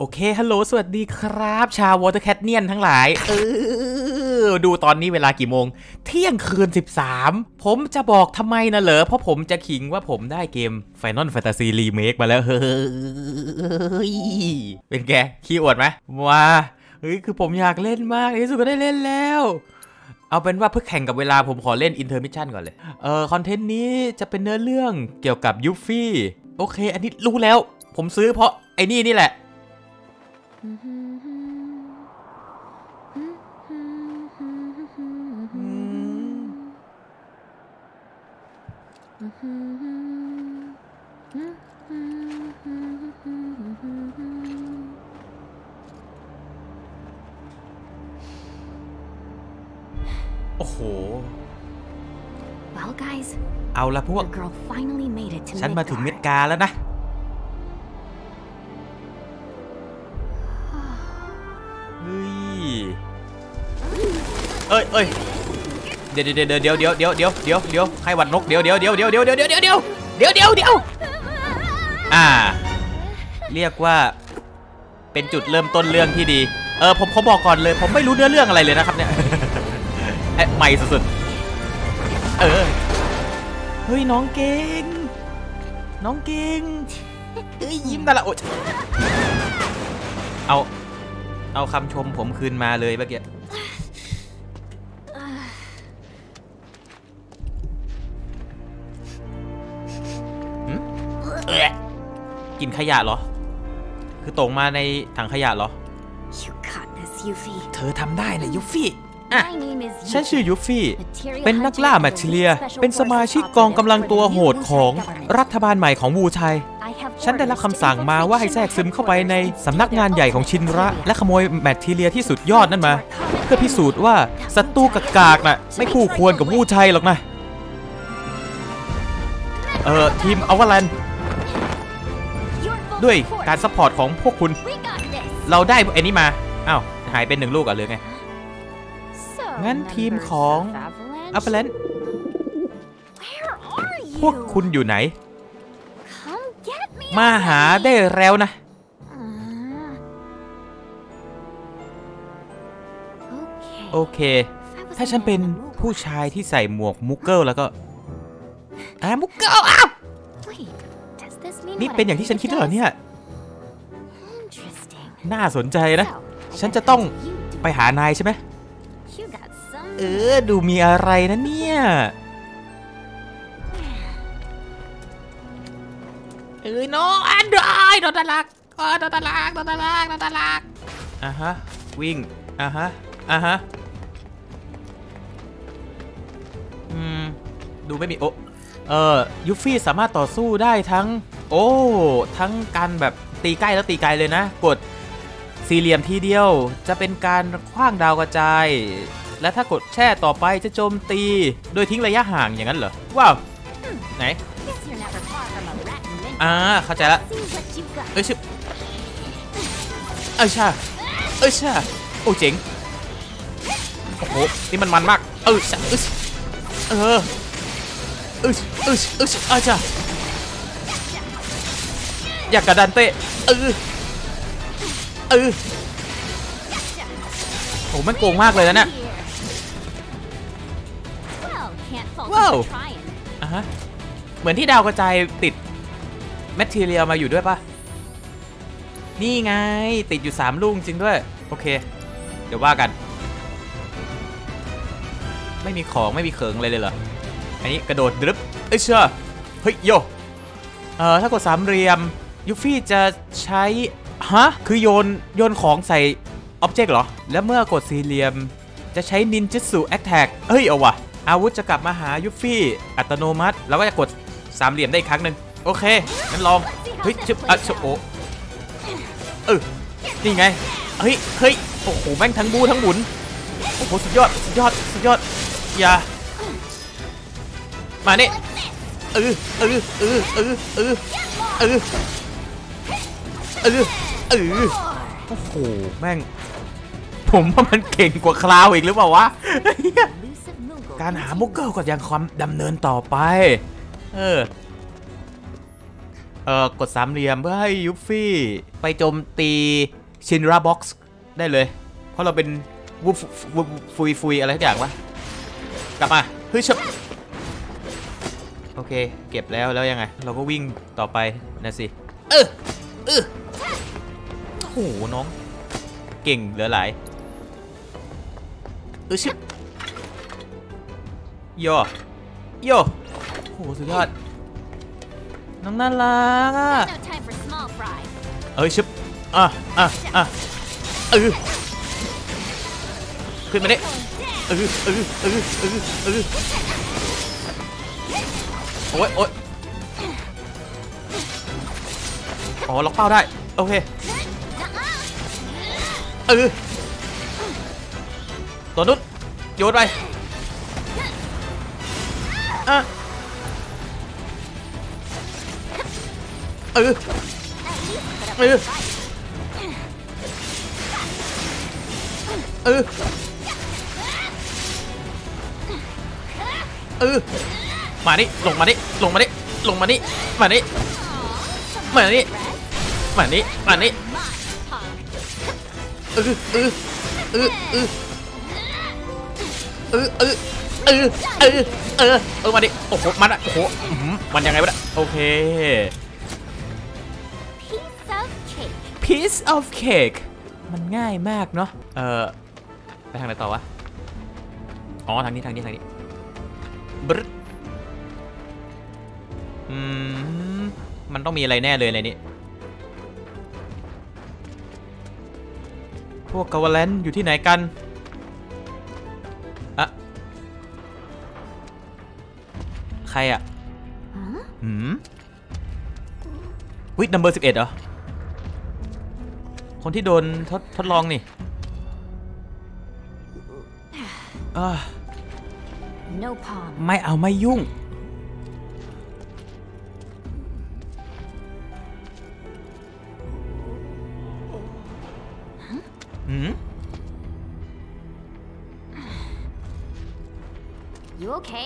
โอเคฮัลโหลสวัสดีครับชาววอเตอร์แคทเนียนทั้งหลายดูตอนนี้เวลากี่โมงเที่ยงคืน13ผมจะบอกทำไมนะเหรอเพราะผมจะขิงว่าผมได้เกม Final Fantasy Remake มาแล้วเฮ้ยเป็นไงขี้อวดไหมว้าเฮ้ยคือผมอยากเล่นมากที่สุดก็ได้เล่นแล้วเอาเป็นว่าเพื่อแข่งกับเวลาผมขอเล่น Intermission ก่อนเลยคอนเทนต์นี้จะเป็นเนื้อเรื่องเกี่ยวกับยูฟฟี่โอเคอันนี้รู้แล้วผมซื้อเพราะไอ้นี่แหละโอ้โหเอาละพวกฉันมาถึงเมกาแล้วนะเอ้ยเดี๋ยวใครวัดนกเดี๋ยวเรียกว่าเป็นจุดเริ่มต้นเรื่องที่ดีผมขอบอกก่อนเลยผมไม่รู้เนื้อเรื่องอะไรเลยนะครับเนี่ยใหม่สุดๆเฮ้ยน้องเก่งเฮ้ยยิ้มกันละโอ๊ยเอาคำชมผมคืนมาเลยเมื่อกี้กินขยะเหรอคือตกมาในถังขยะเหรอเธอทำได้นะยูฟี่ฉันชื่อยูฟี่เป็นนักล่าแมทเทียเป็นสมาชิกกองกำลังตัวโหดของรัฐบาลใหม่ของวูชัยฉันได้รับคำสั่งมาว่าให้แทรกซึมเข้าไปในสำนักงานใหญ่ของชินระและขโมยแมทเทียที่สุดยอดนั่นมาเพื่อพิสูจน์ว่าศัตรูกากๆน่ะไม่คู่ควรกับวูชัยหรอกนะทีมอวารันด้วยการซัพพอร์ตของพวกคุณเราได้ไอ้นี่มาอ้าวหายเป็นหนึ่งลูกอ่ะเลยไงงั้นทีมของอัปเปอร์แลนด์พวกคุณอยู่ไหนมาหาได้แล้วนะโอเคถ้าฉันเป็นผู้ชายที่ใส่หมวกมุกเกิลแล้วก็มุกเกิลอ้าวนี่เป็นอย่างที่ฉันคิดเหรอเนี่ยน่าสนใจนะฉันจะต้องไปหานายใช่ไหมดูมีอะไรนะเนี่ยโน้อันดอยโดนตะลักโดนตะลักอ่ะฮะวิ่งอ่ะฮะดูไม่มีโอยูฟี่สามารถต่อสู้ได้ทั้งทั้งการแบบตีใกล้แล้วตีไกลเลยนะกดสี่เหลี่ยมทีเดียวจะเป็นการขว้างดาวกระจายและถ้ากดแช่ต่อไปจะโจมตีโดยทิ้งระยะห่างอย่างนั้นเหรอว้าวไหนเข้าใจละเอ้ยชาโอ้เจ๋งโอ้โหนี่มันมากชาอยากกระดันเตะโอ้มันโกงมากเลยนะเนี่ยว้าวเหมือนที่ดาวกระจายติดแมทเทียลมาอยู่ด้วยป่ะนี่ไงติดอยู่3ลูกจริงด้วยโอเคเดี๋ยวว่ากันไม่มีของไม่มีเขิงอะไรเลยเหรออันนี้กระโดดดรึบเชื่อเฮ้ยโยถ้ากดสามเหลี่ยมยูฟี่จะใช้คือโยนของใส่อ็อบเจกต์เหรอแล้วเมื่อกดสี่เหลี่ยมจะใช้นินจิสุแอคแท็กเอาว่ะอาวุธจะกลับมาหายูฟี่อัตโนมัติแล้วก็จะกดสามเหลี่ยมได้อีกครั้งหนึ่งโอเคงั้นลองเฮ้ยชิบอ่ะโอ้นี่ไงเฮ้ยโอ้โหแม่งทั้งบูทั้งหมุนโอ้โหสุดยอดอย่ามาเนี่ยโอ้โหแม่งผมว่ามันเก่งกว่าคลาวอีกหรือเปล่าวะการหามุกเกิลก็ยังความดำเนินต่อไปกดสามเหลี่ยมเพื่อให้ยูฟี่ ไปโจมตีชินราบ็อกซ์ได้เลยเพราะเราเป็นวุ้ฟุยฟุยอะไรทุกอย่างวะกลับมาเฮ้ยชบโอเคเก็บแล้วแล้วยังไงเราก็วิ่งต่อไปนะสิโอ้โหน้องเก่งเหลือหลายชิบโยโยโหสุดยอดน้องน่ารักเอ้ยชิบขึ้นมาดิโอ้ยโอ้ยอ๋อล็อกเป้าได้โอเคตัวนุ๊ดโยนไปมานี่ลงมานี่ลงมานี่ลงมานี่มานี่มานี่มานี่มานี่มาดิโอ้โหมันอะโอ้โหมันยังไงวะโอเค piece of cake มันง่ายมากเนาะไปทางไหนต่อวะอ๋อทางนี้ทางนี้ทางนี้บรึมันต้องมีอะไรแน่เลยในนี้พวกกาวแลนอยู่ที่ไหนกันอะใครอะวิทนัมเบอร์11เหรอคนที่โดนทดลองนี่ไม่เอาไม่ยุ่ง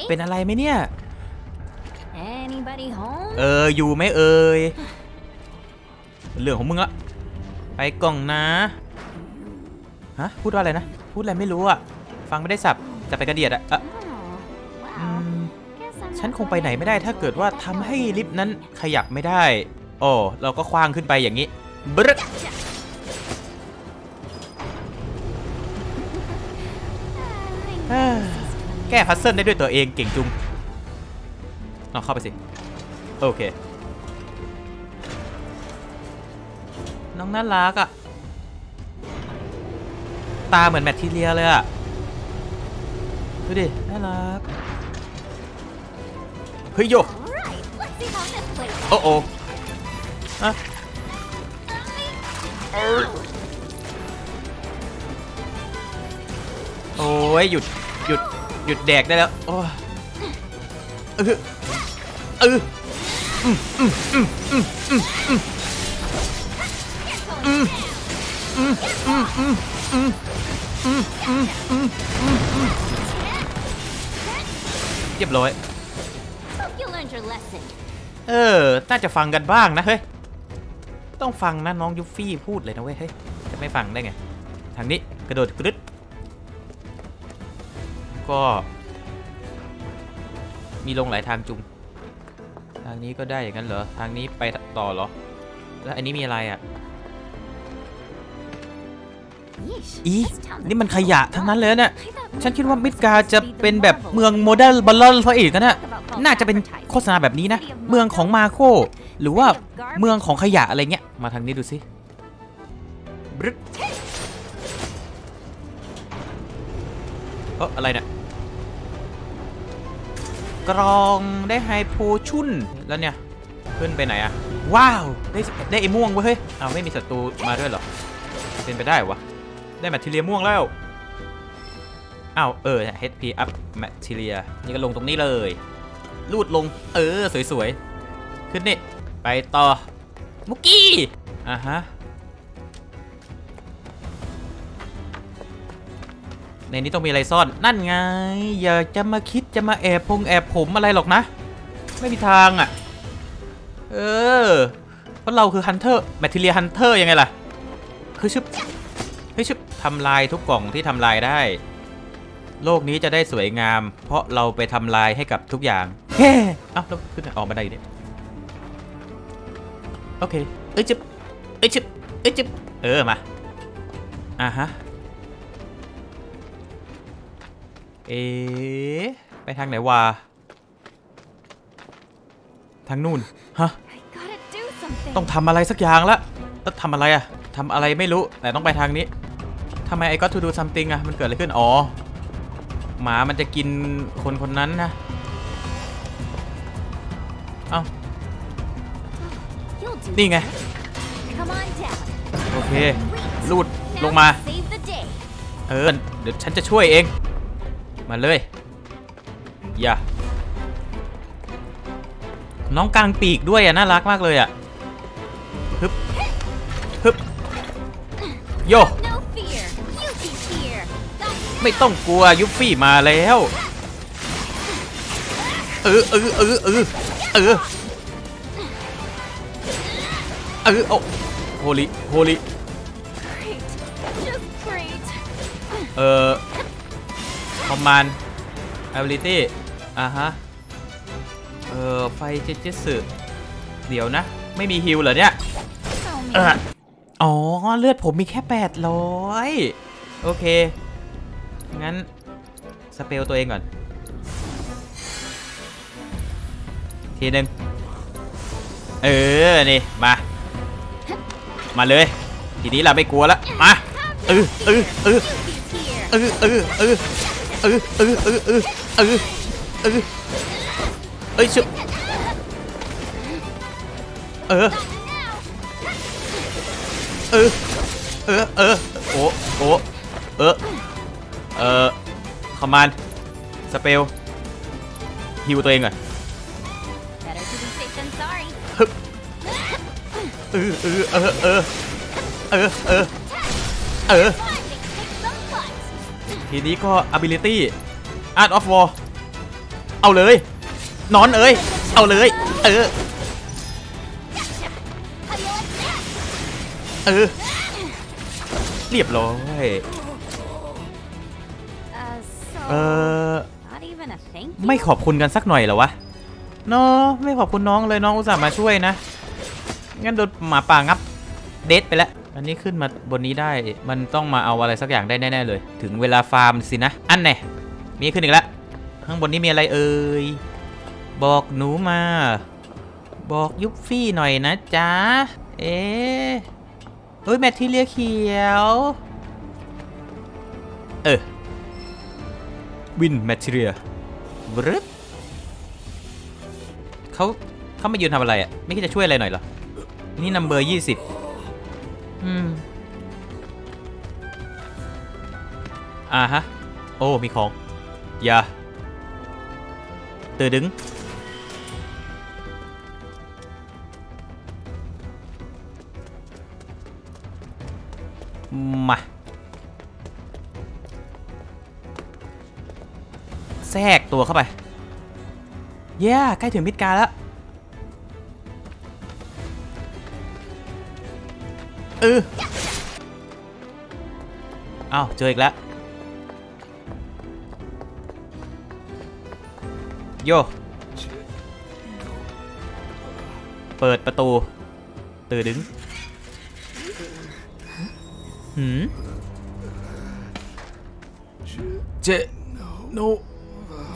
เป็นอะไรไหมเนี่ยอยู่ไหมเอ่ยเรื่องของมึงละไปกล่องนะฮะพูดว่าอะไรนะพูดอะไรไม่รู้อ่ะฟังไม่ได้สับจะไปกระเดียดอะฉันคงไปไหนไม่ได้ถ้าเกิดว่าทำให้ลิฟต์นั้นขยับไม่ได้โอ้เราก็คว้างขึ้นไปอย่างนี้บรึ๊ดแก้พัซเซิลได้ด้วยตัวเองเก่งจุงลองเข้าไปสิโอเคน้องน่ารักอะตาเหมือนแมททีเรียเลยอะดูดิน่ารักเฮ้ยโยโอ้โหอะโอ้ยหยุดแดกได้แล้วโอ้เรียบร้อยน่าจะฟังกันบ้างนะเฮ้ยต้องฟังนะน้องยูฟี่พูดเลยนะเว้ยเฮ้ยจะไม่ฟังได้ไงทางนี้กระโดดกรึ๊ดก็มีลงหลายทางจุงทางนี้ก็ได้อย่างนั้นเหรอทางนี้ไปต่อเหรอแล้วอันนี้มีอะไรอ่ะอีนี่มันขยะทั้งนั้นเลยเนี่ยฉันคิดว่ามิดการ์จะเป็นแบบเมืองโมเดิร์นบอลลอนซะอีกนะน่าจะเป็นโฆษณาแบบนี้นะเมืองของมาโคหรือว่าเมืองของขยะอะไรเงี้ยมาทางนี้ดูสิอะไรเนี่ยกรองได้ไฮโพชั่นแล้วเนี่ยขึ้นไปไหนอะว้าวได้ไอ้ม่วงเว้ยเอาไม่มีศัตรูมาด้วยเหรอเป็นไปได้วะได้แมททีเรียม่วงแล้วอ้าวHP up แมททีเรียนี่ก็ลงตรงนี้เลยลูดลงสวยๆขึ้นนี่ไปต่อมุกกี้อ่ะฮะในนี้ต้องมีอะไรซ่อนนั่นไงอย่าจะมาคิดจะมาแอบผมอะไรหรอกนะไม่มีทางอ่ะ เพราะเราคือฮันเตอร์แมทเทียฮันเตอร์ยังไงล่ะคือชึบเฮ้ยชึบทำลายทุกกล่องที่ทำลายได้โลกนี้จะได้สวยงามเพราะเราไปทำลายให้กับทุกอย่างเฮ้เอ้าแล้วขึ้นออกมาได้อยู่เนี่ยโอเคเอ้ยชึบเอ้ยชึบเอ้ยชึบเออมาอ่ะฮะเอ๊ะไปทางไหนวะทางนู่นฮะต้องทำอะไรสักอย่างละแล้วทำอะไรอะทำอะไรไม่รู้แต่ต้องไปทางนี้ทำไมไอ้ got to do something อะมันเกิดอะไรขึ้นอ๋อหมามันจะกินคนคนนั้นนะเอ้านี่ไงโอเคลูดลงมาเออเดี๋ยวฉันจะช่วยเองมาเลยอย่าน้องกลางปีกด้วยอ่ะน่ารักมากเลยอ่ะฮึบฮึบโยไม่ต้องกลัวยูฟี่มาแล้วโอ้โฮลิโฮลิคอมมานด์ ability อ่ะฮะไฟเจเจสึเดี๋ยวนะไม่มีฮิลเหรอเนี่ยอ๋อเลือดผมมีแค่800โอเคงั้นสเปลตัวเองก่อนทีหนึ่งนี่มามาเลยทีนี้เราไม่กลัวละมาเอ้ยชุบโอ้โอ้คอมมานด์สเปลฮิวตัวเองก่อนฮึบทีนี้ก็ ability art of war เอาเลยนอนเอ้ยเอาเลยเรียบร้อยไม่ขอบคุณกันสักหน่อยเหรอวะเนาะไม่ขอบคุณน้องเลยน้องอุตส่าห์มาช่วยนะงั้นโดนหมาป่างับเด็ดไปแล้วอันนี้ขึ้นมาบนนี้ได้มันต้องมาเอาอะไรสักอย่างได้แน่ๆเลยถึงเวลาฟาร์มสินะอันไหนมีขึ้นอีกแล้วข้างบนนี้มีอะไรเอ่ยบอกหนูมาบอกยุฟฟี่หน่อยนะจ๊ะเฮ้ยแมทที่เลียเขียววินแมทเรียบรึดเขามายืนทำอะไรอ่ะไม่คิดจะช่วยอะไรหน่อยเหรอนี่นัมเบอร์20อ่าฮะโอ้มีของอย่าตื่นดึงมาแทรกตัวเข้าไปแย่ใกล้ถึงมิดการแล้วอ้าวเจออีกแล้วโยเปิดประตูตื่นดึงเจโน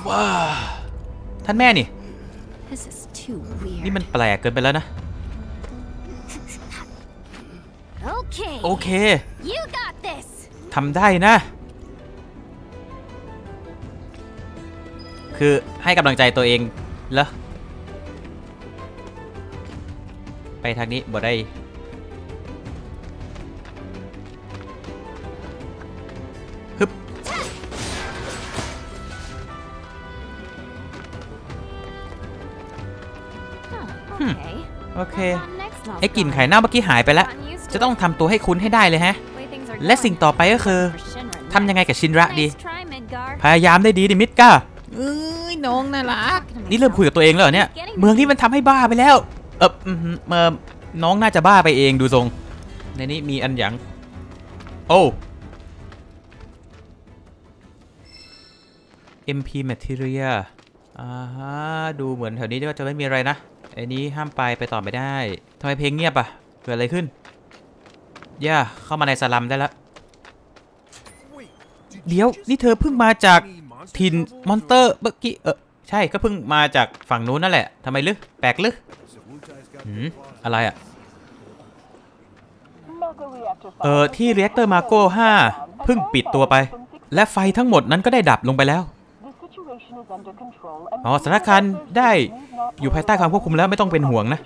ว้าท่านแม่นี่นี่มันแปลกเกินไปแล้วนะโอเคทำได้นะคือให้กำลังใจตัวเองเหรอไปทางนี้บ่ได้ฮึบโอเคไอ้กลิ่นไข่เน่าเมื่อกี้หายไปแล้วจะต้องทำตัวให้คุ้นให้ได้เลยฮะและสิ่งต่อไปก็คือทำยังไงกับชินระดีพยายามได้ดีดิมิดก้าน้องน่ารักนี่เริ่มคุยกับตัวเองแล้วเนี่ยเมืองที่มันทำให้บ้าไปแล้ว น้องน่าจะบ้าไปเองดูทรงในนี้มีอันหยังโอ้ MP Material ดูเหมือนแถวนี้ว่าจะไม่มีอะไรนะไอ้นี้ห้ามไปต่อไม่ได้ทำไมเพลงเงียบอ่ะเกิดอะไรขึ้นย่าเข้ามาในสลัมได้แล้วเดี๋ยวนี่เธอเพิ่งมาจากถิ่นมอนเตอร์เมื่อกี้ใช่ก็เพิ่งมาจากฝั่งนู้นนั่นแหละทำไมลึกแปลกลึกอะไรอ่ะที่เรียกเตอร์มาโก้5เพิ่งปิดตัวไปและไฟทั้งหมดนั้นก็ได้ดับลงไปแล้วอ๋อสถานการณ์ได้อยู่ภายใต้ความควบคุมแล้วไม่ต้องเป็นห่วงนะ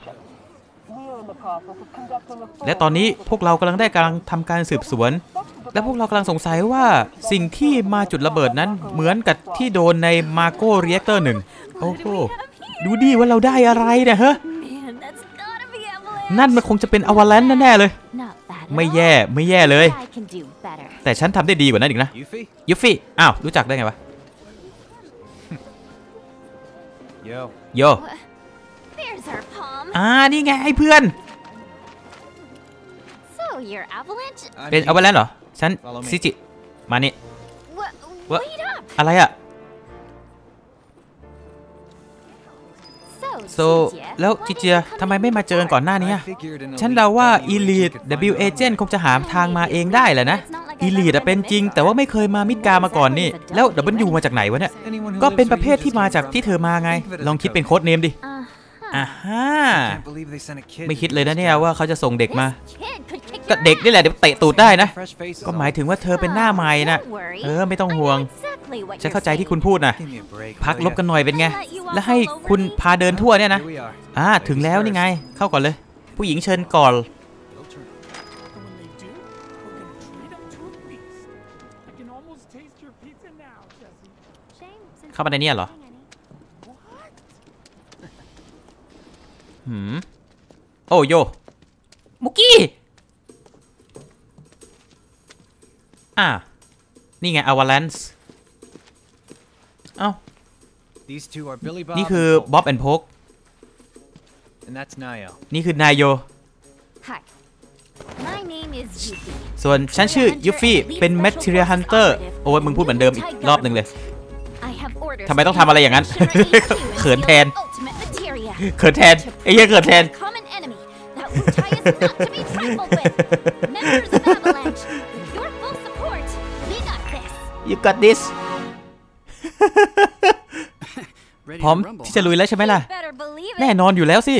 และตอนนี้พวกเรากำลังทำการสืบสวนและพวกเรากำลังสงสัยว่าสิ่งที่มาจุดระเบิดนั้นเหมือนกับที่โดนในมาโก้เรียกเตอร์1โอ้โหดูดีว่าเราได้อะไรเนี่ยฮะนั่นมันคงจะเป็นอวาแลนซ์แน่ๆเลยไม่แย่เลยแต่ฉันทำได้ดีกว่านั้นอีกนะยูฟี่อ้าวรู้จักได้ไงวะโยนี่ไงไอ้เพื่อนเป็นอวาแลนซ์เหรอฉันซิจิมานี่อะไรอะแล้วจิเจียทำไมไม่มาเจอก่อนหน้านี้ฉันเดาว่า Elite W Agent คงจะหาทางมาเองได้แหละนะ Elite เป็นจริงแต่ว่าไม่เคยมามิดกามาก่อนนี่แล้ว W มาจากไหนวะเนี่ยก็เป็นประเภทที่มาจากที่เธอมาไงลองคิดเป็นโค้ดเนมดิไม่คิดเลยนะเนี่ยว่าเขาจะส่งเด็กมาก็เด็กนี่แหละเดี๋ยวเตะตูดได้นะก็หมายถึงว่าเธอเป็นหน้าใหม่นะไม่ต้องห่วงฉันเข้าใจที่คุณพูดนะพักลบกันหน่อยเป็นไงแล้วให้คุณพาเดินทั่วเนี่ยนะถึงแล้วนี่ไงเข้าก่อนเลยผู้หญิงเชิญก่อนเข้ามาในเนี่ยเหรอโอ้โยมุกี้นี่ไงอวาแลนซ์เอ้านี่คือบ๊อบแอนด์โพกนี่คือนายโยส่วนฉันชื่อยูฟี่เป็นแมทเทียร์ฮันเตอร์โอ้ยมึงพูดเหมือนเดิมอีกรอบหนึ่งเลยทำไมต้องทำอะไรอย่างนั้นเขินแทนไอ้เหี้ยเขินแทนYou got this พร้อมที่จะลุยแล้วใช่ไหมล่ะแน่นอนอยู่แล้วสิ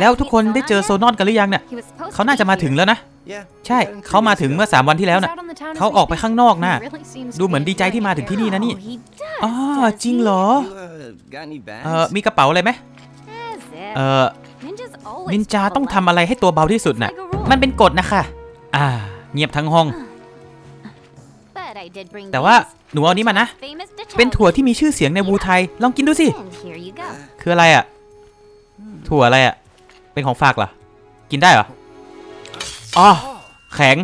แล้วทุกคนได้เจอโซนอนกันหรือยังเนี่ยเขาน่าจะมาถึงแล้วนะใช่เขามาถึงเมื่อ3วันที่แล้วน่ะเขาออกไปข้างนอกนะดูเหมือนดีใจที่มาถึงที่นี่นะนี่อ๋อจริงเหรอมีกระเป๋าอะไรไหมนินจาต้องทำอะไรให้ตัวเบาที่สุดน่ะมันเป็นกฎนะคะเงียบทั้งห้องแต่ว่าหนูเอานี้มานะเป็นถั่วที่มีชื่อเสียงในบูไทยลองกินดูสิคืออะไรอ่ะถั่วอะไรอ่ะเป็นของฝากเหรอกินได้เหรออ๋อแข็ง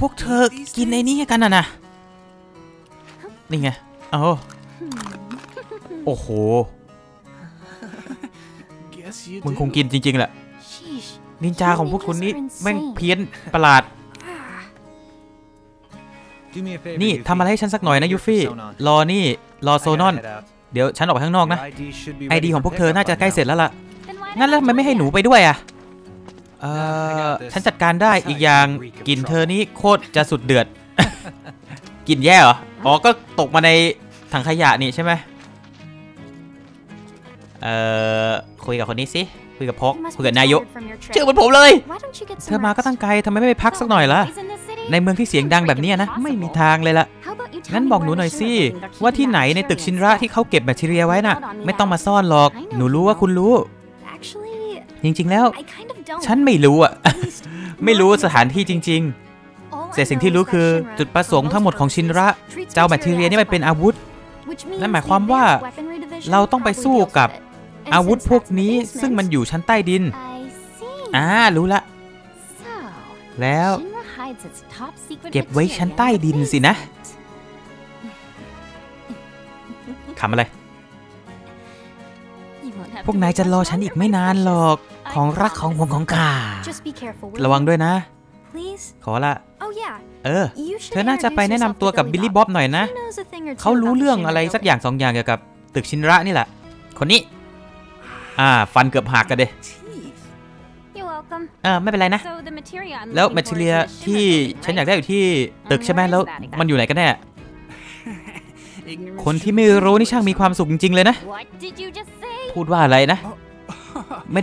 พวกเธอกินในนี้กันนะนี่ไงโอ้โหมึงคงกินจริงๆแหละนินจาของพวกคุณนี้แม่งเพี้ยนประหลาดนี่ทำอะไรให้ฉันสักหน่อยนะยูฟี่รอโซนอนเดี๋ยวฉันออกไปข้างนอกนะไอดีของพวกเธอน่าจะใกล้เสร็จแล้วล่ะงั้นแล้วทำไมไม่ให้หนูไปด้วยอ่ะฉันจัดการได้อีกอย่างกลิ่นเธอนี้โคตรจะสุดเดือดกลิ่นแย่เหรออ๋อก็ตกมาในถังขยะนี่ใช่ไหมคุยกับคนนี้สิคุยกับพกคุยกับนายกชื่อเหมือนผมเลยเธอมาก็ตั้งใจทำไมไม่ไปพักสักหน่อยล่ะในเมืองที่เสียงดังแบบนี้นะไม่มีทางเลยล่ะงั้นบอกหนูหน่อยสิว่าที่ไหนในตึกชินระที่เขาเก็บแบคทีเรียไว้น่ะไม่ต้องมาซ่อนหรอกหนูรู้ว่าคุณรู้จริงๆแล้วฉันไม่รู้อ่ะไม่รู้สถานที่จริงๆแต่สิ่งที่รู้คือจุดประสงค์ทั้งหมดของชินระเจ้าแบคทีเรียนี่มันเป็นอาวุธนั่นหมายความว่าเราต้องไปสู้กับอาวุธพวกนี้ซึ่งมันอยู่ชั้นใต้ดินรู้ละแล้วเก็บไว้ชั้นใต้ดินสินะขำอะไร พวกนายจะรอฉันอีกไม่นานหรอกของรักของผมของข้าระวังด้วยนะขอละเธอน่าจะไปแนะนำตัวกับบิลลี่บ๊อบหน่อยนะเขารู้เรื่องอะไรสักอย่างสองอย่างเกี่ยวกับตึกชินระนี่แหละคนนี้ฟันเกือบหักกันเดะไม่เป็นไรนะแล้วแมทเทียที่ฉันอยากได้อยู่ที่ตึกใช่ไหมแล้วมันอยู่ไหนกันแน่คนที่ไม่รู้นี่ช่างมีความสุขจริงๆเลยนะพูดว่าอะไรนะไม่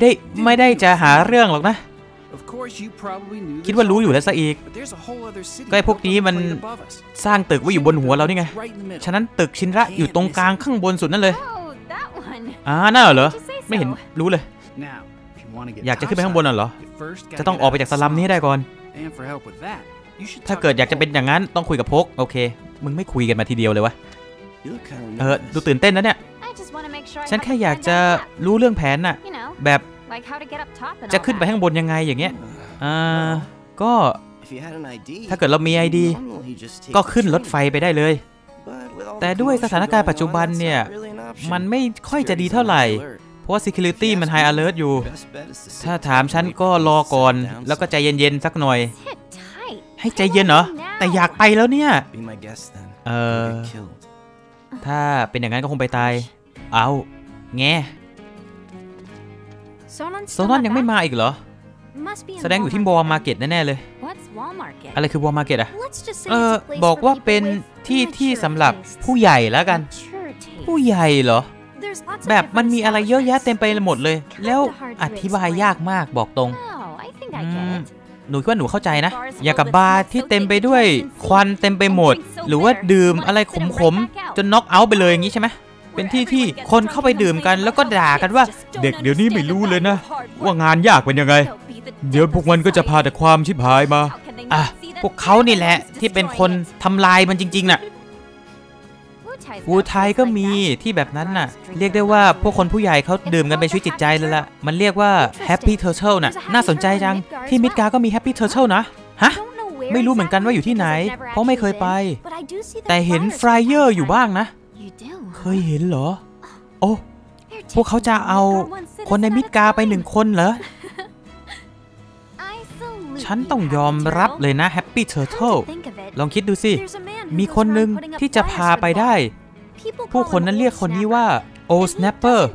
ได้จะหาเรื่องหรอกนะคิดว่ารู้อยู่แล้วซะอีกก็ไอ้พวกนี้มันสร้างตึกไว้อยู่บนหัวเรานี่ไงฉะนั้นตึกชินระอยู่ตรงกลางข้างบนสุดนั่นเลยน่าเหรอไม่เห็นรู้เลยอยากจะขึ้นไปข้างบนน่ะเหรอจะต้องออกไปจากสลัมนี้ได้ก่อนถ้าเกิดอยากจะเป็นอย่างนั้นต้องคุยกับพกโอเคมึงไม่คุยกันมาทีเดียวเลยวะดูตื่นเต้นนะเนี่ยฉันแค่อยากจะรู้เรื่องแผนน่ะแบบจะขึ้นไปข้างบนยังไงอย่างเงี้ยก็ถ้าเกิดเรามีไอเดียก็ขึ้นรถไฟไปได้เลยแต่ด้วยสถานการณ์ปัจจุบันเนี่ยมันไม่ค่อยจะดีเท่าไหร่เพราะว่า security มัน high alert อยู่ถ้าถามฉันก็รอก่อนแล้วก็ใจเย็นๆสักหน่อยให้ใจเย็นเหรอแต่อยากไปแล้วเนี่ยถ้าเป็นอย่างนั้นก็คงไปตายเอาแง่โซนอนยังไม่มาอีกเหรอแสดงอยู่ที่วอลมาร์เก็ตแน่ๆเลยอะไรคือวอลมาร์เก็ตอะบอกว่าเป็นที่สำหรับผู้ใหญ่แล้วกันผู้ใหญ่เหรอแบบมันมีอะไรเยอะแยะเต็มไปหมดเลยแล้วอธิบายยากมากบอกตรงหนูคิดว่าหนูเข้าใจนะอย่ากับบาร์ที่เต็มไปด้วยควันเต็มไปหมดหรือว่าดื่มอะไรขมๆจนน็อกเอาท์ไปเลยอย่างนี้ใช่ไหมเป็นที่คนเข้าไปดื่มกันแล้วก็ด่ากันว่าเด็กเดี๋ยวนี้ไม่รู้เลยนะว่างานยากเป็นยังไงเดี๋ยวพวกมันก็จะพาแต่ความชิบหายมาพวกเขานี่แหละที่เป็นคนทำลายมันจริงๆน่ะวูไทยก็มีที่แบบนั้นน่ะเรียกได้ว่าพวกคนผู้ใหญ่เขาดื่มกันเป็นชีวิตจิตใจเลยล่ะมันเรียกว่าแฮปปี้เทอร์เทิลน่ะน่าสนใจจังที่มิดการ์ก็มีแฮปปี้เทอร์เทิลนะฮะไม่รู้เหมือนกันว่าอยู่ที่ไหนเพราะไม่เคยไปแต่เห็นฟลายเออร์อยู่บ้างนะเคยเห็นเหรอโอ้พวกเขาจะเอาคนในมิดการ์ไปหนึ่งคนเหรอฉันต้องยอมรับเลยนะแฮปปี้เทอร์เทิลลองคิดดูสิมีคนหนึ่งที่จะพาไปได้ผู้คนนั้นเรียกคนนี้ว่าโอสแนปเปอร์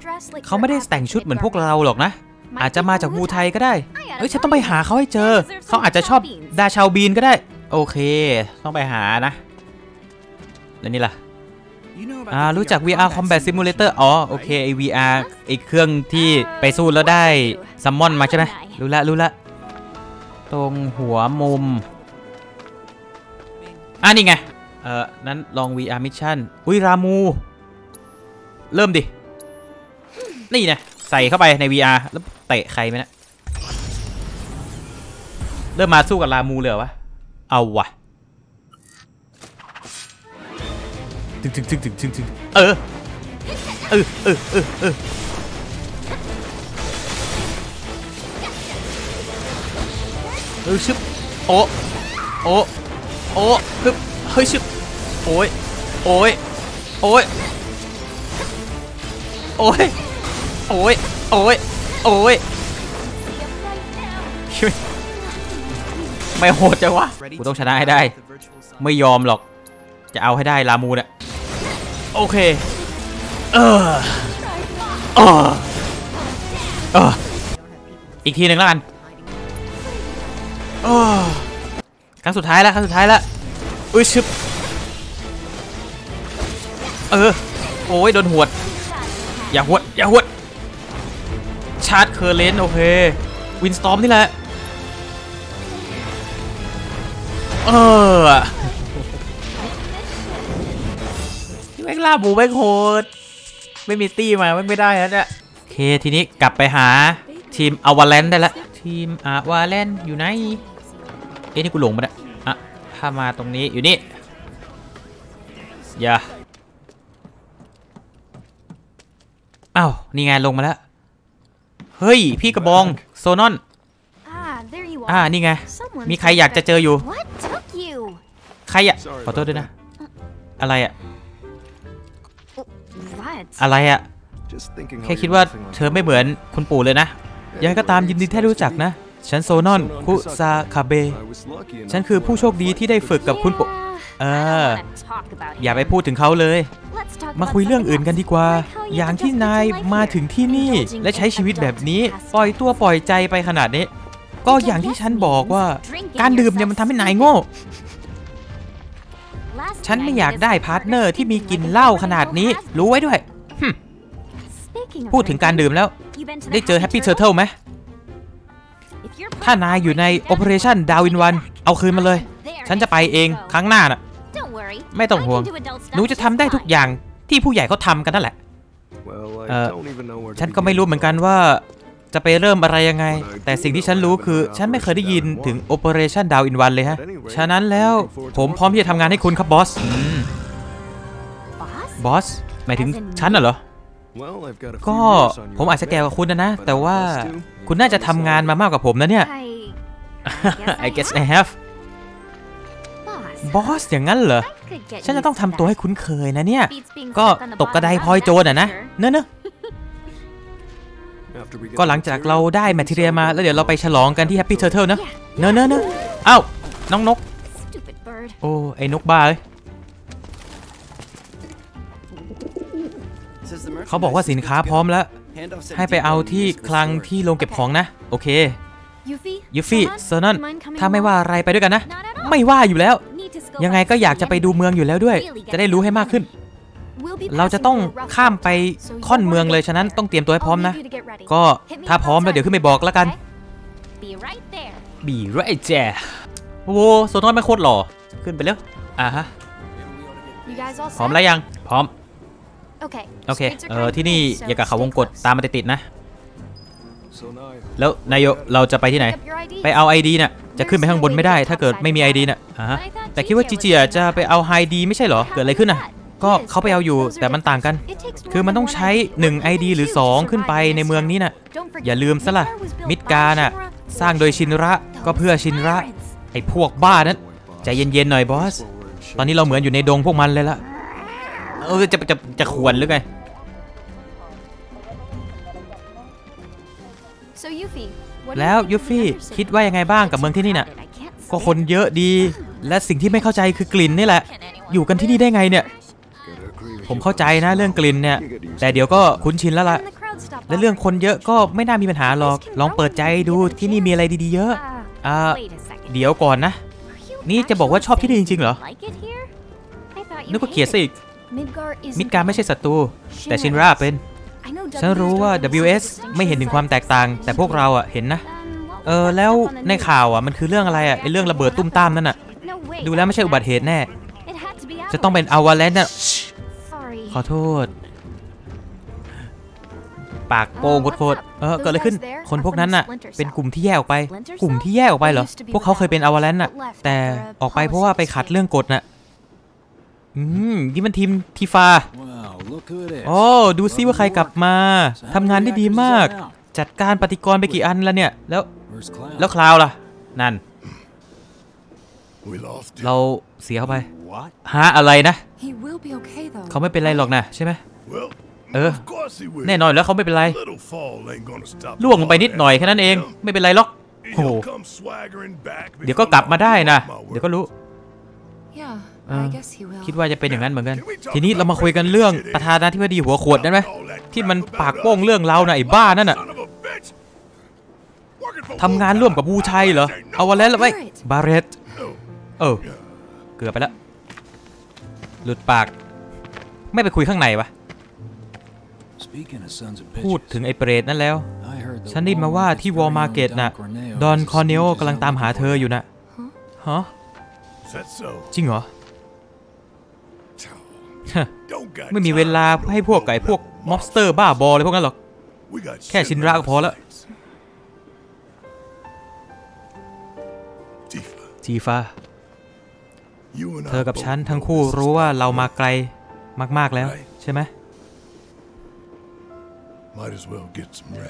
เขาไม่ได้แต่งชุดเหมือนพวกเราหรอกนะอาจจะมาจากวูไทยก็ได้ฉันต้องไปหาเขาให้เจอเขาอาจจะชอบดาชาวบีนก็ได้โอเคต้องไปหานะแล้วนี่ล่ะรู้จัก VR Combat Simulator อ๋อโอเคไอ VR ไอเครื่องที่ไปสู้แล้วได้ซัมมอนมาใช่ไหมรู้ละตรงหัวมุมนี่ไงนั้นลอง VR Mission อุ้ยรามูเริ่มดินี่นะใส่เข้าไปใน VR แล้วเตะใครไหมนะเริ่มมาสู้กับรามูเลยวะเอาวะถึงชึบโอ้ปึ๊บเฮ้ยชึบโอ้ยไม่โหดจังวะกูต้องชนะให้ได้ไม่ยอมหรอกจะเอาให้ได้ลามูเนี่ยโอเคอีกทีหนึ่งแล้วกันครั้งสุดท้ายแล้วอุ้ยชึบโอ้ยโดนหวดอย่าหวดชาร์จเคอร์เลนโอเควินสตอมนี่แหละแม่งล่าบูแม่งโหดไม่มีตี้มาไม่ได้แล้วเนี่ยโอเคทีนี้กลับไปหาทีมอวาแลนได้ละทีมอวาแลนอยู่ไหนนี่กูหลงมาแล้วถ้ามาตรงนี้อยู่นี่อย่าอ้าวนี่ไงลงมาแล้วเฮ้ยพี่กระบองโซนอนนี่ไงมีใครอยากจะเจออยู่ใครอะขอโทษด้วยนะอะไรอะ แค่คิดว่าเธอไม่เหมือนคุณปู่เลยนะยังก็ตามยินดีที่รู้จักนะฉันโซนอนคุซาคาเบฉันคือผู้โชคดีที่ได้ฝึกกับคุณปู่อย่าไปพูดถึงเขาเลยมาคุยเรื่องอื่นกันดีกว่าอย่างที่นายมาถึงที่นี่และใช้ชีวิตแบบนี้ปล่อยตัวปล่อยใจไปขนาดนี้ก็อย่างที่ฉันบอกว่าการดื่มเนี่ยมันทำให้นายโง่ฉันไม่อยากได้พาร์ทเนอร์ที่มีกลิ่นเหล้าขนาดนี้รู้ไว้ด้วยพูดถึงการดื่มแล้วได้เจอแฮปปี้เทอร์เทิลไหมถ้านายอยู่ในโอเปอเรชั่นดาวินวันเอาคืนมาเลยฉันจะไปเองครั้งหน้าน่ะไม่ต้องห่วงหนูจะทำได้ทุกอย่างที่ผู้ใหญ่เขาทำกันนั่นแหละฉันก็ไม่รู้เหมือนกันว่าจะไปเริ่มอะไรยังไงแต่สิ่งที่ฉันรู้คือฉันไม่เคยได้ยินถึงโอเปอเรชั่นดาวอินวันเลยฮะฉะนั้นแล้วผมพร้อมที่จะทำงานให้คุณครับบอสบอสหมายถึงฉันเหรอก็ผมอาจจะแก่กว่าคุณนะแต่ว่าคุณน่าจะทำงานมามากกว่าผมนะเนี่ย I guess I have บอสอย่างนั้นเหรอฉันจะต้องทำตัวให้คุ้นเคยนะเนี่ยก็ตกกระไดพลอยโจรนะเนอะก็หลังจากเราได้แมทเทียมาแล้วเดี๋ยวเราไปฉลองกันที่แฮปปี้เทอร์เทิลนะเนอะเอ้าน้องนกโอ้ไอ้นกบ้าเลยเขาบอกว่าสินค้าพร้อมแล้วให้ไปเอาที่คลังที่โรงเก็บของนะโอเคยูฟี่โซนอนถ้าไม่ว่าอะไรไปด้วยกันนะไม่ว่าอยู่แล้วยังไงก็อยากจะไปดูเมืองอยู่แล้วด้วยจะได้รู้ให้มากขึ้นเราจะต้องข้ามไปค่อนเมืองเลยฉะนั้นต้องเตรียมตัวให้พร้อมนะก็ถ้าพร้อมแล้วเดี๋ยวขึ้นไปบอกแล้วกันบีไรแจโอ้โหโซนอนไม่โคตรหล่อขึ้นไปเร็วฮะพร้อมแล้วยังพร้อมโอเคที่นี่อย่ากับเขาวงกฏตามมาติดๆนะแล้วนายโยเราจะไปที่ไหนไปเอา ID น่ะจะขึ้นไปข้างบนไม่ได้ถ้าเกิดไม่มี ID น่ะแต่คิดว่าจีจีจะไปเอา ID ไม่ใช่เหรอเกิดอะไรขึ้นน่ะก็เขาไปเอาอยู่แต่มันต่างกันคือมันต้องใช้1 ID หรือ2ขึ้นไปในเมืองนี้น่ะอย่าลืมซะล่ะมิดการ์น่ะสร้างโดยชินระก็เพื่อชินระไอ้พวกบ้านั้นใจเย็นๆหน่อยบอสตอนนี้เราเหมือนอยู่ในดงพวกมันเลยละจะขวนหรือไงแล้วยูฟี่คิดว่ายังไงบ้างกับเมืองที่นี่น่ะก็คนเยอะดีและสิ่งที่ไม่เข้าใจคือกลิ่นนี่แหละอยู่กันที่นี่ได้ไงเนี่ยผมเข้าใจนะเรื่องกลิ่นเนี่ยแต่เดี๋ยวก็คุ้นชินแล้วล่ะและเรื่องคนเยอะก็ไม่น่ามีปัญหาหรอกลองเปิดใจดูที่นี่มีอะไรดีๆเยอะเดี๋ยวก่อนนะนี่จะบอกว่าชอบที่นี่จริงๆเหรอนึกว่าเกลียดซะอีกมิดการไม่ใช่ศัตรูแต่ชินราเป็นฉันรู้ว่า WS ไม่เห็นถึงความแตกต่างแต่พวกเราอ่ะเห็นนะแล้วในข่าวอ่ะมันคือเรื่องอะไรอ่ะไอเรื่องระเบิดตุ้มตามนั่นอ่ะดูแล้วไม่ใช่อุบัติเหตุแน่จะต้องเป็นอวาแลนซ์น่ะขอโทษปากโกงโคตรเกิดอะไรขึ้นคนพวกนั้นน่ะเป็นกลุ่มที่แย่ออกไปกลุ่มที่แย่ออกไปเหรอพวกเขาเคยเป็นอวาแลนซ์น่ะแต่ออกไปเพราะว่าไปขัดเรื่องกฎน่ะนี่มันทีมทีฟาโอ้ดูซิว่าใครกลับมาทำงานได้ดีมากจัดการปฏิกรณ์ไปกี่อันแล้วเนี่ยแล้วคลาวล่ะนั่นเราเสียเข้าไปหาอะไรนะเขาไม่เป็นไรหรอกนะใช่ไหมแน่นอนแล้วเขาไม่เป็นไรล่วงลงไปนิดหน่อยแค่นั้นเองไม่เป็นไรหรอกโอ้เดี๋ยวก็กลับมาได้นะเดี๋ยวก็รู้คิดว่าจะเป็นอย่างนั้นเหมือนกันทีนี้เรามาคุยกันเรื่องประธานาธิบดีหัวขวดได้ไหมที่มันปากโป้งเรื่องเราน่ะไอ้บ้านั่นน่ะทำงานร่วมกับบูชัยเหรอเอาวะแล้วไว้บาเรตเกือบไปแล้วหลุดปากไม่ไปคุยข้างในวะพูดถึงไอ้เปรตนั่นแล้วฉันได้มาว่าที่วอลมาร์เก็ตน่ะดอนคอร์เนโอกำลังตามหาเธออยู่น่ะฮะจริงเหรอไม่มีเวลาให้พวกไก่พวกม็อบสเตอร์บ้าบออะไรพวกนั้นหรอกแค่ชินระก็พอแล้วจีฟ้าเธอกับฉันทั้งคู่รู้ว่าเรามาไกลมากๆแล้วใช่ไหม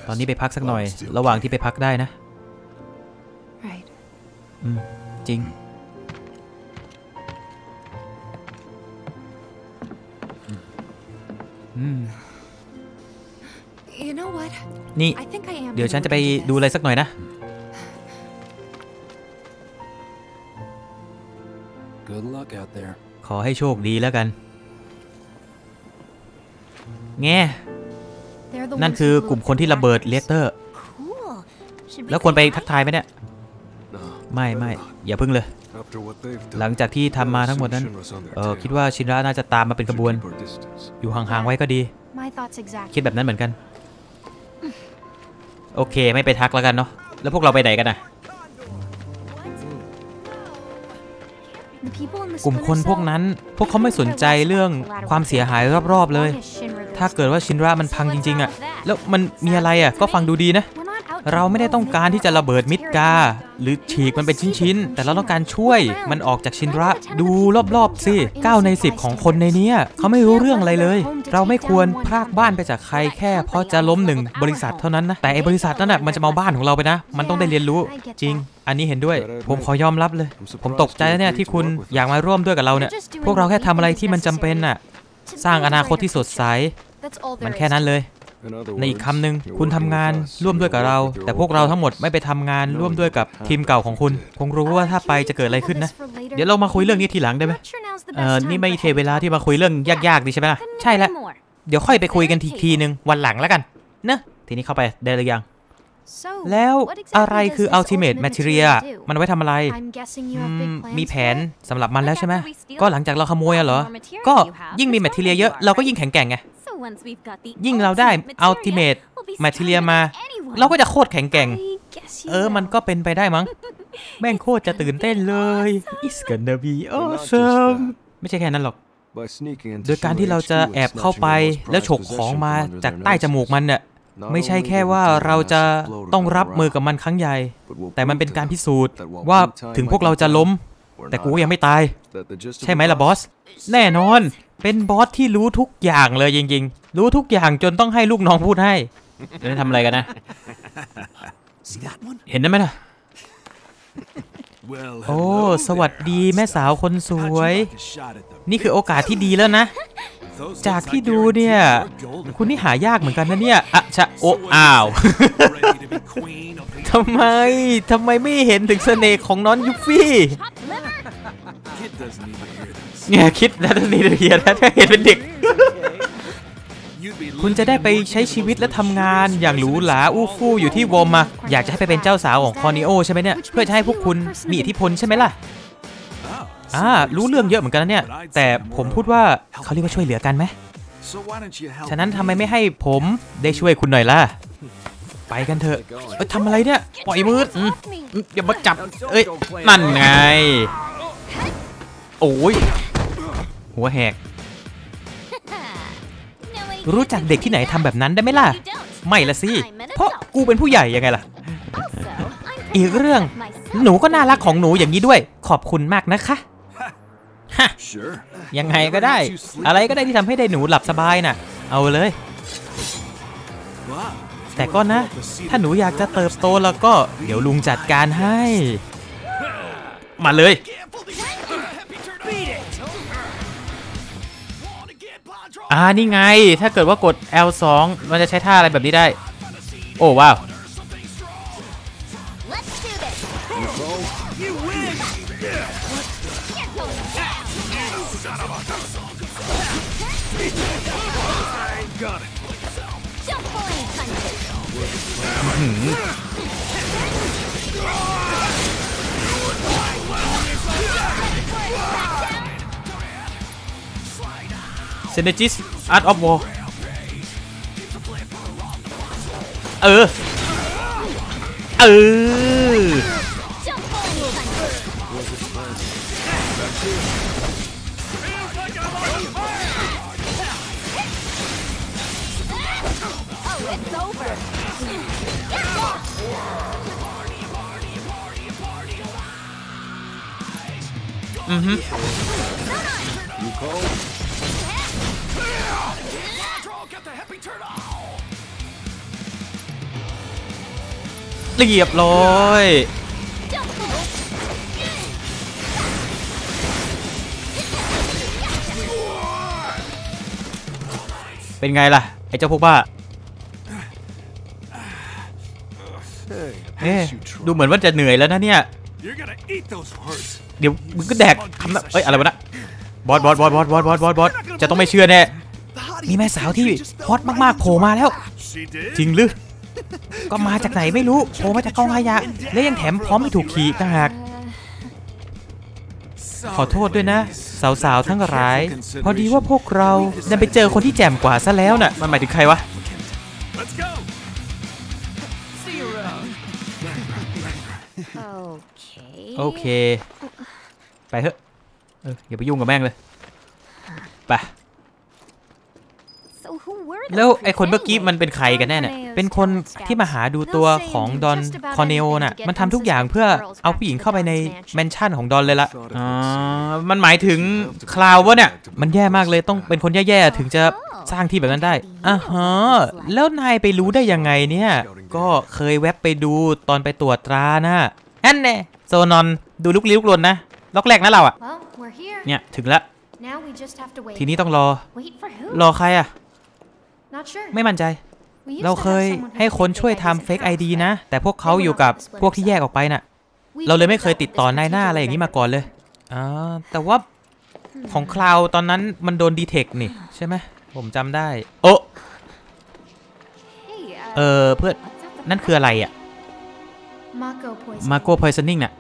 ตอนนี้ไปพักสักหน่อยระหว่างที่ไปพักได้นะจริง นี่เดี๋ยวฉันจะไปดูอะไรสักหน่อยนะขอให้โชคดีแล้วกันแง่นั่นคือกลุ่มคนที่ระเบิดเรสเตอร์แล้วควรไปทักทายไหมเนี่ยไม่อย่าพึ่งเลยหลังจากที่ทำมาทั้งหมดนั้นคิดว่าชินระน่าจะตามมาเป็นขบวนอยู่ห่างๆไว้ก็ดีคิดแบบนั้นเหมือนกันโอเคไม่ไปทักแล้วกันเนาะแล้วพวกเราไปไหนกันนะกลุ่มคนพวกนั้นพวกเขาไม่สนใจเรื่องความเสียหายรอบๆเลยถ้าเกิดว่าชินระมันพังจริงๆอะแล้วมันมีอะไรอะก็ฟังดูดีนะเราไม่ได้ต้องการที่จะระเบิดมิดกาหรือฉีกมันเป็นชิ้นๆแต่เราต้องการช่วยมันออกจากชินระดูรอบๆสิ9ใน10ของคนในนี้เขาไม่รู้เรื่องอะไรเลยเราไม่ควรพรากบ้านไปจากใครแค่เพราะจะล้มหนึ่งบริษัทเท่านั้นนะแต่ไอ้บริษัทนั่นน่ะมันจะมาบ้านของเราไปนะมันต้องได้เรียนรู้จริงอันนี้เห็นด้วยผมขอยอมรับเลยผมตกใจเนี่ยที่คุณอยากมาร่วมด้วยกับเราเนี่ยพวกเราแค่ทำอะไรที่มันจำเป็นน่ะสร้างอนาคตที่สดใสมันแค่นั้นเลยในอีกคำหนึ่งคุณทำงานร่วมด้วยกับเราแต่พวกเราทั้งหมดไม่ไปทำงานร่วมด้วยกับทีมเก่าของคุณคงรู้ว่าถ้าไปจะเกิดอะไรขึ้นนะเดี๋ยวเรามาคุยเรื่องนี้ทีหลังได้ไหมนี่ไม่เทเวลาที่มาคุยเรื่องยากๆดีใช่ไหมล่ะใช่แล้วเดี๋ยวค่อยไปคุยกันทีนึงวันหลังแล้วกันนะทีนี้เข้าไปได้หรือยังแล้วอะไรคือ Ultimate Material มันไว้ทำอะไรมีแผนสำหรับมันแล้วใช่ไหมก็หลังจากเราขโมยเหรอก็ยิ่งมี Material เยอะเราก็ยิ่งแข็งแกร่งไงยิ่งเราได้ Ultimate Material มาเราก็จะโคตรแข็งแกร่งมันก็เป็นไปได้มั้งแม่งโคตรจะตื่นเต้นเลย It's gonna be awesome ไม่ใช่แค่นั้นหรอกโดยการที่เราจะแอบเข้าไปแล้วฉกของมาจากใต้จมูกมันเนี่ยไม่ใช่แค่ว่าเราจะต้องรับมือกับมันครั้งใหญ่แต่มันเป็นการพิสูจน์ว่าถึงพวกเราจะล้มแต่กูยังไม่ตายใช่ไหมล่ะบอสแน่นอนเป็นบอสที่รู้ทุกอย่างเลยจริงๆรู้ทุกอย่างจนต้องให้ลูกน้องพูดให้แล้วทำอะไรกันนะเห็นได้ไหมนะโอ้สวัสดีแม่สาวคนสวยนี่คือโอกาสที่ดีแล้วนะจากที่ดูเนี่ยคุณนี่หายากเหมือนกันนะเนี่ยอะชะโอ้อ้าวทำไมไม่เห็นถึงเสน่ห์ของน้องยูฟี่เนี่ยคิดแล้วนี่เฮียแล้วถ้าเห็นเป็นเด็กคุณจะได้ไปใช้ชีวิตและทำงานอย่างหรูหราอู้ฟู่อยู่ที่วอมมาอยากจะให้ไปเป็นเจ้าสาวของคอนิโอใช่ไหมเนี่ยเพื่อจะให้พวกคุณมีอิทธิพลใช่ไหมล่ะรู้เรื่องเยอะเหมือนกันนะเนี่ยแต่ผมพูดว่าเขาเรียกว่าช่วยเหลือกันไหมฉะนั้นทำไมไม่ให้ผมได้ช่วยคุณหน่อยล่ะไปกันเถอะทำอะไรเนี่ยปล่อยมืออย่ามาจับเอ้ยนั่นไงโอ้ยหัวแหกรู้จักเด็กที่ไหนทำแบบนั้นได้ไหมล่ะไม่ละสิเพราะกูเป็นผู้ใหญ่ยังไงล่ะอีกเรื่องหนูก็น่ารักของหนูอย่างนี้ด้วยขอบคุณมากนะคะฮะยังไงก็ได้อะไรก็ได้ที่ทำให้ได้หนูหลับสบายน่ะเอาเลยแต่ก็นะถ้าหนูอยากจะเติบโตแล้วก็เดี๋ยวลุงจัดการให้มาเลยนี่ไงถ้าเกิดว่ากด L2 มันจะใช้ท่าอะไรแบบนี้ได้โอ้ว้าวเซนเนจิสอาร์ตออฟวอร์เรียบร้อยเป็นไงล่ะไอ้เจ้าพวกบ้า ดูเหมือนว่าจะเหนื่อยแล้วนะเนี่ยเดี๋ยวมึงก็แดกทำนะเอ้ยอะไรวะนะบอสจะต้องไม่เชื่อแน่มีแม่สาวที่ฮอตมากๆโผล่มาแล้วจริงหรือก็มาจากไหนไม่รู้โผล่มาจากกองขยะและยังแถมพร้อมให้ถูกขี่ต่างหากขอโทษด้วยนะสาวๆทั้งหลายพอดีว่าพวกเราได้ไปเจอคนที่แจ่มกว่าซะแล้วน่ะมันหมายถึงใครวะโอเคไปเถอะอย่าไปยุ่งกับแม่งเลยไปแล้วไอ้คนเมื่อกี้มันเป็นใครกันแน่เนี่ยเป็นคนที่มาหาดูตัวของดอนคอร์เนโอน่ะมันทำทุกอย่างเพื่อเอาผู้หญิงเข้าไปในแมนชั่นของดอนเลยละมันหมายถึงคลาวว่าเนี่ยมันแย่มากเลยต้องเป็นคนแย่ๆถึงจะสร้างที่แบบนั้นได้อ่ะฮะแล้วนายไปรู้ได้ยังไงเนี่ยก็เคยแวบไปดูตอนไปตรวจตรานะอันเน่โซนอนดูลุกลี้ลุกลนนะล็อกแรกนะเราอ่ะเนี่ยถึงละทีนี้ต้องรอใครอ่ะไม่มั่นใจเราเคยให้คนช่วยทำเฟกไอดีนะแต่พวกเขาอยู่กับพวกที่แยกออกไปน่ะเราเลยไม่เคยติดต่อนายหน้าอะไรอย่างนี้มาก่อนเลยแต่ว่าของคลาวตอนนั้นมันโดนดีเทคนี่ใช่ไหมผมจำได้โอ้เพื่อนนั่นคืออะไรอ่ะมาโก้พอยซันนิ่งน่ะ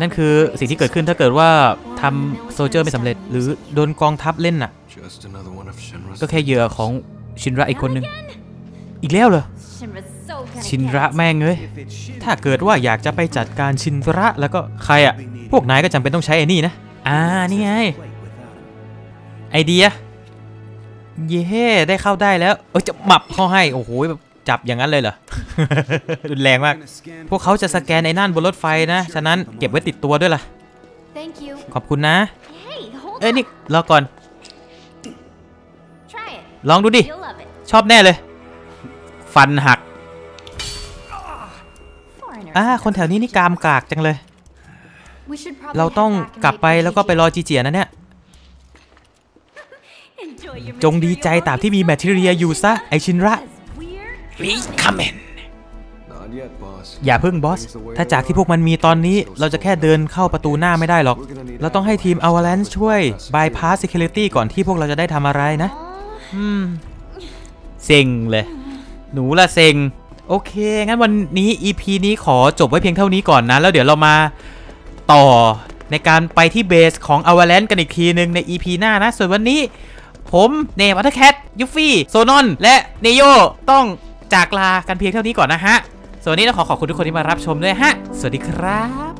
นั่นคือสิ่งที่เกิดขึ้นถ้าเกิดว่าทำโซเจอร์ไม่สำเร็จหรือโดนกองทัพเล่นน่ะก็แค่เหยื่อของชินระอีกคนนึงอีกแล้วเหรอชินระแม่งเอ้ยถ้าเกิดว่าอยากจะไปจัดการชินระแล้วก็ใครอ่ะพวกนายก็จำเป็นต้องใช้ไอ้นี่นะนี่ไงไอเดียเย่ได้เข้าได้แล้วจะหมับเข้าให้โอ้โหแบบจับอย่างนั้นเลยเหรอรุนแรงมากพวกเขาจะสแกนไอ้นั่นบนรถไฟนะฉะนั้นเก็บไว้ติดตัวด้วยล่ะขอบคุณนะนี่รอก่อนลองดูดิชอบแน่เลยฟันหักคนแถวนี้นี่กามกากจังเลยเราต้องกลับไปแล้วก็ไปรอจีเจียนะเนี่ยจงดีใจตามที่มีแมทเทเรียอยู่ซะไอชินระอย่าเพิ่งบอสถ้าจากที่พวกมันมีตอนนี้เราจะแค่เดินเข้าประตูหน้าไม่ได้หรอกเราต้องให้ทีมอวาแลนซ์ช่วยบายพาสซิเคียวริตี้ก่อนที่พวกเราจะได้ทำอะไรนะเซ็งเลยหนูละเซ็งโอเคงั้นวันนี้ EP นี้ขอจบไว้เพียงเท่านี้ก่อนนะแล้วเดี๋ยวเรามาต่อในการไปที่เบสของอวาแลนซ์กันอีกทีหนึ่งใน EP หน้านะส่วนวันนี้ผมเนมอัตแคทยูฟี่โซนอนและเนโยต้องจากลากันเพียงเท่านี้ก่อนนะฮะส่วนนี้ต้องขอขอบคุณทุกคนที่มารับชมด้วยฮะสวัสดีครับ